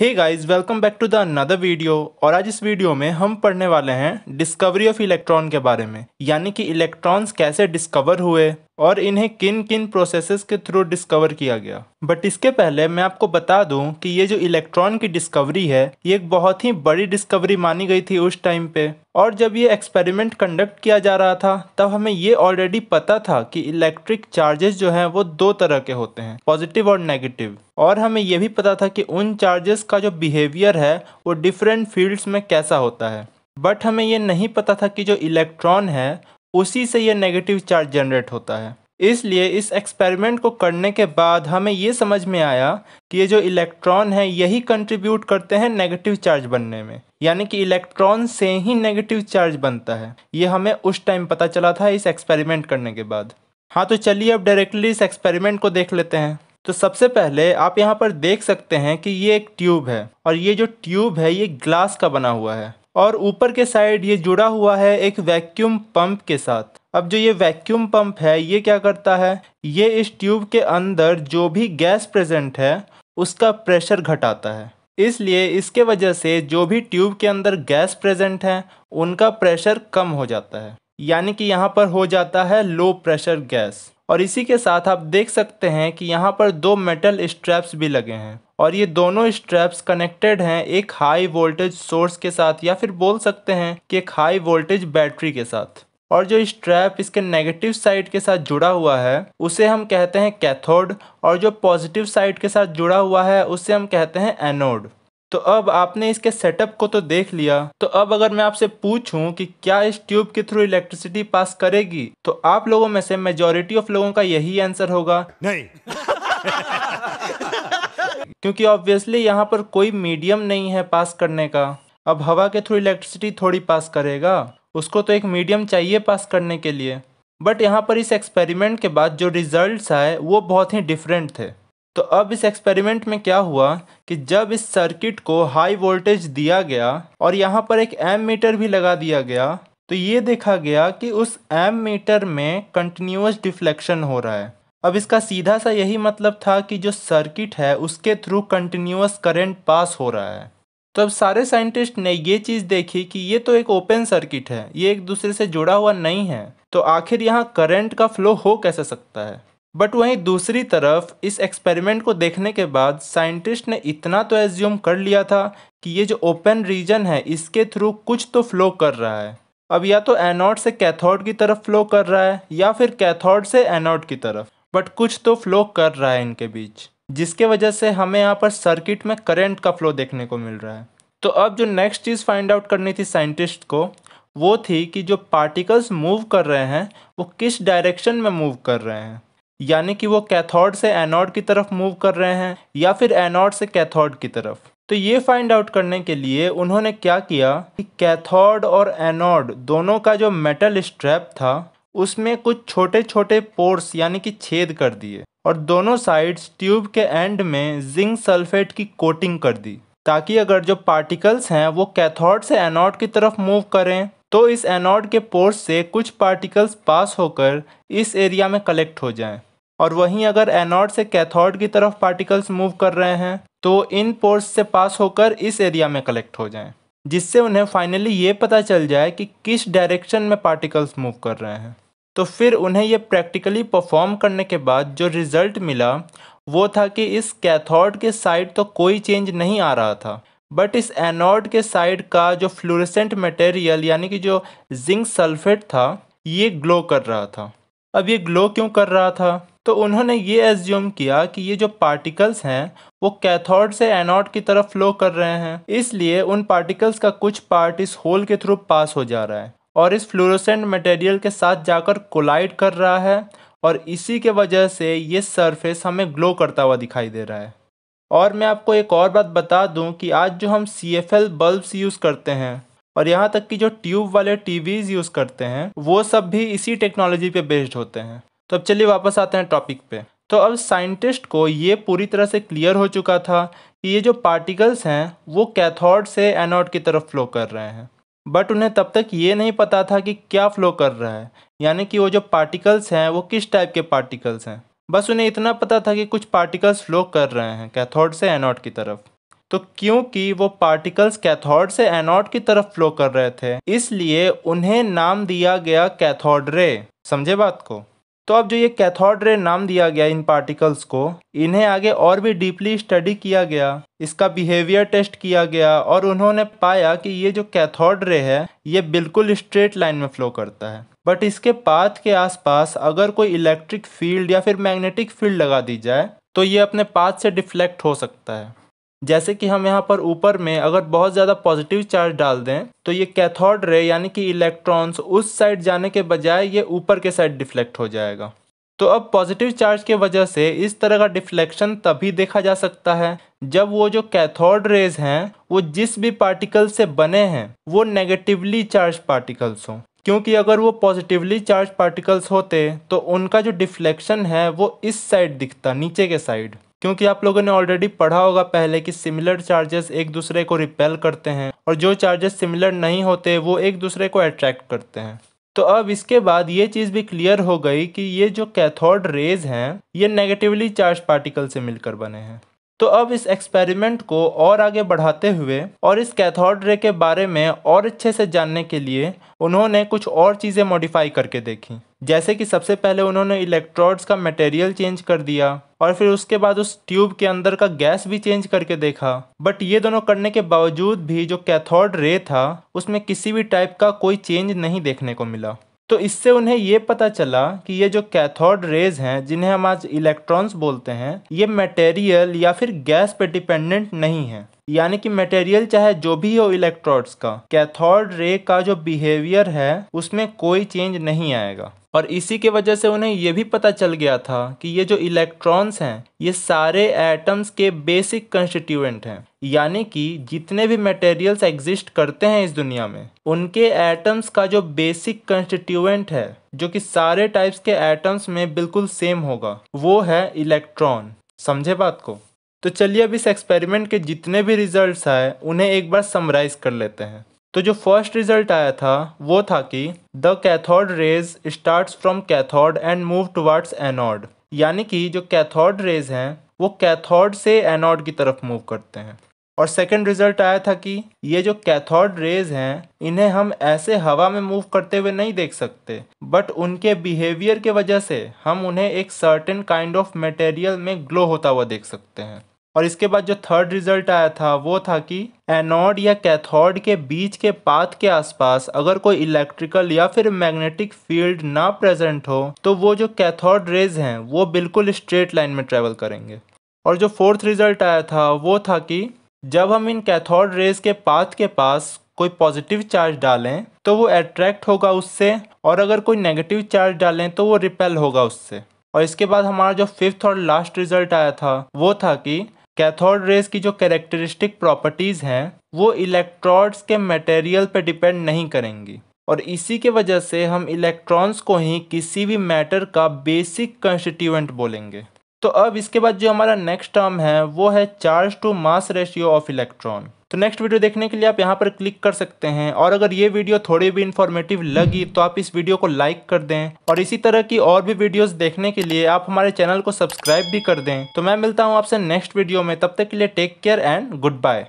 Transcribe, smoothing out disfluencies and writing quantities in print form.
Hey guys, welcome back to the another video. और आज इस वीडियो में हम पढ़ने वाले हैं डिस्कवरी ऑफ इलेक्ट्रॉन के बारे में, यानी कि इलेक्ट्रॉन्स कैसे डिस्कवर हुए और इन्हें किन किन प्रोसेसेस के थ्रू डिस्कवर किया गया। बट इसके पहले मैं आपको बता दूं कि ये जो इलेक्ट्रॉन की डिस्कवरी है, ये एक बहुत ही बड़ी डिस्कवरी मानी गई थी उस टाइम पे। और जब ये एक्सपेरिमेंट कंडक्ट किया जा रहा था, तब हमें ये ऑलरेडी पता था कि इलेक्ट्रिक चार्जेस जो हैं वो दो तरह के होते हैं, पॉजिटिव और नेगेटिव। और हमें यह भी पता था कि उन चार्जेस का जो बिहेवियर है वो डिफरेंट फील्ड्स में कैसा होता है। बट हमें ये नहीं पता था कि जो इलेक्ट्रॉन है उसी से ये नेगेटिव चार्ज जनरेट होता है। इसलिए इस एक्सपेरिमेंट को करने के बाद हमें ये समझ में आया कि ये जो इलेक्ट्रॉन है यही कंट्रीब्यूट करते हैं नेगेटिव चार्ज बनने में, यानी कि इलेक्ट्रॉन से ही नेगेटिव चार्ज बनता है। ये हमें उस टाइम पता चला था इस एक्सपेरिमेंट करने के बाद। हाँ, तो चलिए अब डायरेक्टली इस एक्सपेरिमेंट को देख लेते हैं। तो सबसे पहले आप यहाँ पर देख सकते हैं कि ये एक ट्यूब है, और ये जो ट्यूब है ये ग्लास का बना हुआ है, और ऊपर के साइड ये जुड़ा हुआ है एक वैक्यूम पंप के साथ। अब जो ये वैक्यूम पंप है ये क्या करता है, ये इस ट्यूब के अंदर जो भी गैस प्रेजेंट है उसका प्रेशर घटाता है। इसलिए इसके वजह से जो भी ट्यूब के अंदर गैस प्रेजेंट है उनका प्रेशर कम हो जाता है, यानी कि यहाँ पर हो जाता है लो प्रेशर गैस। और इसी के साथ आप देख सकते हैं कि यहाँ पर दो मेटल स्ट्रैप्स भी लगे हैं, और ये दोनों स्ट्रैप्स कनेक्टेड हैं एक हाई वोल्टेज सोर्स के साथ, या फिर बोल सकते हैं कि एक हाई वोल्टेज बैटरी के साथ। और जो स्ट्रैप इसके नेगेटिव साइड के साथ जुड़ा हुआ है उसे हम कहते हैं कैथोड, और जो पॉजिटिव साइड के साथ जुड़ा हुआ है उसे हम कहते हैं एनोड। तो अब आपने इसके सेटअप को तो देख लिया, तो अब अगर मैं आपसे पूछूं कि क्या इस ट्यूब के थ्रू इलेक्ट्रिसिटी पास करेगी, तो आप लोगों में से मेजॉरिटी ऑफ लोगों का यही आंसर होगा नहीं। क्योंकि ऑब्वियसली यहाँ पर कोई मीडियम नहीं है पास करने का। अब हवा के थ्रू इलेक्ट्रिसिटी थोड़ी पास करेगा, उसको तो एक मीडियम चाहिए पास करने के लिए। बट यहाँ पर इस एक्सपेरिमेंट के बाद जो रिजल्ट्स आए वो बहुत ही डिफरेंट थे। तो अब इस एक्सपेरिमेंट में क्या हुआ कि जब इस सर्किट को हाई वोल्टेज दिया गया और यहाँ पर एक एमीटर भी लगा दिया गया, तो ये देखा गया कि उस एमीटर में कंटिन्यूअस डिफ्लेक्शन हो रहा है। अब इसका सीधा सा यही मतलब था कि जो सर्किट है उसके थ्रू कंटिन्यूअस करंट पास हो रहा है। तो अब सारे साइंटिस्ट ने ये चीज़ देखी कि ये तो एक ओपन सर्किट है, ये एक दूसरे से जुड़ा हुआ नहीं है, तो आखिर यहाँ करंट का फ्लो हो कैसे सकता है। बट वहीं दूसरी तरफ इस एक्सपेरिमेंट को देखने के बाद साइंटिस्ट ने इतना तो एज्यूम कर लिया था कि ये जो ओपन रीजन है इसके थ्रू कुछ तो फ्लो कर रहा है। अब या तो एनोड से कैथोड की तरफ फ्लो कर रहा है या फिर कैथोड से एनोड की तरफ, बट कुछ तो फ्लो कर रहा है इनके बीच, जिसके वजह से हमें यहाँ पर सर्किट में करंट का फ्लो देखने को मिल रहा है। तो अब जो नेक्स्ट चीज़ फाइंड आउट करनी थी साइंटिस्ट को, वो थी कि जो पार्टिकल्स मूव कर रहे हैं वो किस डायरेक्शन में मूव कर रहे हैं, यानी कि वो कैथोड से एनोड की तरफ मूव कर रहे हैं या फिर एनोड से कैथोड की तरफ। तो ये फाइंड आउट करने के लिए उन्होंने क्या किया कि कैथोड और एनोड दोनों का जो मेटल स्ट्रैप था उसमें कुछ छोटे छोटे पोर्स यानी कि छेद कर दिए, और दोनों साइड्स ट्यूब के एंड में जिंक सल्फेट की कोटिंग कर दी, ताकि अगर जो पार्टिकल्स हैं वो कैथोड से एनोड की तरफ मूव करें तो इस एनोड के पोर्स से कुछ पार्टिकल्स पास होकर इस एरिया में कलेक्ट हो जाएं, और वहीं अगर एनोड से कैथोड की तरफ पार्टिकल्स मूव कर रहे हैं तो इन पोर्स से पास होकर इस एरिया में कलेक्ट हो जाएं, जिससे उन्हें फाइनली ये पता चल जाए कि किस डायरेक्शन में पार्टिकल्स मूव कर रहे हैं। तो फिर उन्हें ये प्रैक्टिकली परफॉर्म करने के बाद जो रिज़ल्ट मिला वो था कि इस कैथोड के साइड तो कोई चेंज नहीं आ रहा था, बट इस एनोड के साइड का जो फ्लोरेसेंट मटेरियल यानी कि जो जिंक सल्फेट था ये ग्लो कर रहा था। अब ये ग्लो क्यों कर रहा था, तो उन्होंने ये एज्यूम किया कि ये जो पार्टिकल्स हैं वो कैथोड से एनोड की तरफ फ्लो कर रहे हैं, इसलिए उन पार्टिकल्स का कुछ पार्ट इस होल के थ्रू पास हो जा रहा है और इस फ्लोरोसेंट मटेरियल के साथ जाकर कोलाइड कर रहा है, और इसी के वजह से ये सरफेस हमें ग्लो करता हुआ दिखाई दे रहा है। और मैं आपको एक और बात बता दूं कि आज जो हम CFL बल्ब्स यूज़ करते हैं और यहाँ तक कि जो ट्यूब वाले TVs यूज़ करते हैं वो सब भी इसी टेक्नोलॉजी पे बेस्ड होते हैं। तो अब चलिए वापस आते हैं टॉपिक पे। तो अब साइंटिस्ट को ये पूरी तरह से क्लियर हो चुका था कि ये जो पार्टिकल्स हैं वो कैथोड से एनोड की तरफ फ्लो कर रहे हैं, बट उन्हें तब तक ये नहीं पता था कि क्या फ्लो कर रहा है, यानी कि वो जो पार्टिकल्स हैं वो किस टाइप के पार्टिकल्स हैं। बस उन्हें इतना पता था कि कुछ पार्टिकल्स फ्लो कर रहे हैं कैथोड से एनोड की तरफ। तो क्योंकि वो पार्टिकल्स कैथोड से एनोड की तरफ फ्लो कर रहे थे, इसलिए उन्हें नाम दिया गया कैथोड रे। समझे बात को? तो अब जो ये कैथोड रे नाम दिया गया इन पार्टिकल्स को, इन्हें आगे और भी डीपली स्टडी किया गया, इसका बिहेवियर टेस्ट किया गया और उन्होंने पाया कि ये जो कैथोड रे है ये बिल्कुल स्ट्रेट लाइन में फ्लो करता है, बट इसके पाथ के आसपास अगर कोई इलेक्ट्रिक फील्ड या फिर मैग्नेटिक फील्ड लगा दी जाए तो ये अपने पाथ से डिफ्लेक्ट हो सकता है। जैसे कि हम यहाँ पर ऊपर में अगर बहुत ज़्यादा पॉजिटिव चार्ज डाल दें तो ये कैथोड रे यानी कि इलेक्ट्रॉन्स उस साइड जाने के बजाय ये ऊपर के साइड डिफ्लेक्ट हो जाएगा। तो अब पॉजिटिव चार्ज के वजह से इस तरह का डिफ्लेक्शन तभी देखा जा सकता है जब वो जो कैथोड रेज हैं वो जिस भी पार्टिकल से बने हैं वो नेगेटिवली चार्ज पार्टिकल्स हों, क्योंकि अगर वो पॉजिटिवली चार्ज पार्टिकल्स होते तो उनका जो डिफ्लेक्शन है वो इस साइड दिखता, नीचे के साइड, क्योंकि आप लोगों ने ऑलरेडी पढ़ा होगा पहले कि सिमिलर चार्जेस एक दूसरे को रिपेल करते हैं और जो चार्जेस सिमिलर नहीं होते वो एक दूसरे को अट्रैक्ट करते हैं। तो अब इसके बाद ये चीज़ भी क्लियर हो गई कि ये जो कैथोड रेज हैं ये नेगेटिवली चार्ज पार्टिकल से मिलकर बने हैं। तो अब इस एक्सपेरिमेंट को और आगे बढ़ाते हुए और इस कैथोड रे के बारे में और अच्छे से जानने के लिए उन्होंने कुछ और चीज़ें मॉडिफाई करके देखी। जैसे कि सबसे पहले उन्होंने इलेक्ट्रोड्स का मटेरियल चेंज कर दिया और फिर उसके बाद उस ट्यूब के अंदर का गैस भी चेंज करके देखा, बट ये दोनों करने के बावजूद भी जो कैथोड रे था उसमें किसी भी टाइप का कोई चेंज नहीं देखने को मिला। तो इससे उन्हें ये पता चला कि ये जो कैथोड रेज हैं जिन्हें हम आज इलेक्ट्रॉन्स बोलते हैं ये मटेरियल या फिर गैस पे डिपेंडेंट नहीं है, यानी कि मटेरियल चाहे जो भी हो इलेक्ट्रोड्स का, कैथोड रे का जो बिहेवियर है उसमें कोई चेंज नहीं आएगा। और इसी के वजह से उन्हें यह भी पता चल गया था कि ये जो इलेक्ट्रॉन्स हैं ये सारे एटम्स के बेसिक कंस्टिट्यूएंट हैं, यानी कि जितने भी मटेरियल्स एग्जिस्ट करते हैं इस दुनिया में उनके एटम्स का जो बेसिक कंस्टिट्यूएंट है जो कि सारे टाइप्स के एटम्स में बिल्कुल सेम होगा वो है इलेक्ट्रॉन। समझे बात को? तो चलिए अब इस एक्सपेरिमेंट के जितने भी रिजल्ट्स आए उन्हें एक बार समराइज़ कर लेते हैं। तो जो फर्स्ट रिजल्ट आया था वो था कि the cathode rays starts from cathode and move towards anode, यानी कि जो कैथोड रेज हैं वो कैथोड से एनोड की तरफ मूव करते हैं। और सेकंड रिजल्ट आया था कि ये जो कैथोड रेज हैं इन्हें हम ऐसे हवा में मूव करते हुए नहीं देख सकते, बट उनके बिहेवियर के वजह से हम उन्हें एक सर्टेन काइंड ऑफ मटेरियल में ग्लो होता हुआ देख सकते हैं। और इसके बाद जो थर्ड रिजल्ट आया था वो था कि एनोड या कैथोड के बीच के पाथ के आसपास अगर कोई इलेक्ट्रिकल या फिर मैग्नेटिक फील्ड ना प्रेजेंट हो तो वो जो कैथोड रेज हैं वो बिल्कुल स्ट्रेट लाइन में ट्रेवल करेंगे। और जो फोर्थ रिजल्ट आया था वो था कि जब हम इन कैथोड रेज के पाथ के पास कोई पॉजिटिव चार्ज डालें तो वो अट्रैक्ट होगा उससे, और अगर कोई नेगेटिव चार्ज डालें तो वो रिपेल होगा उससे। और इसके बाद हमारा जो फिफ्थ और लास्ट रिजल्ट आया था वो था कि कैथोड रेज की जो कैरेक्टरिस्टिक प्रॉपर्टीज़ हैं वो इलेक्ट्रोड्स के मटेरियल पे डिपेंड नहीं करेंगी, और इसी के वजह से हम इलेक्ट्रॉन्स को ही किसी भी मैटर का बेसिक कंस्टिट्यूएंट बोलेंगे। तो अब इसके बाद जो हमारा नेक्स्ट टर्म है वो है charge to mass ratio of electron. तो नेक्स्ट वीडियो देखने के लिए आप यहाँ पर क्लिक कर सकते हैं, और अगर ये वीडियो थोड़ी भी इन्फॉर्मेटिव लगी तो आप इस वीडियो को लाइक कर दें, और इसी तरह की और भी वीडियोस देखने के लिए आप हमारे चैनल को सब्सक्राइब भी कर दें। तो मैं मिलता हूँ आपसे नेक्स्ट वीडियो में, तब तक के लिए take care and good bye.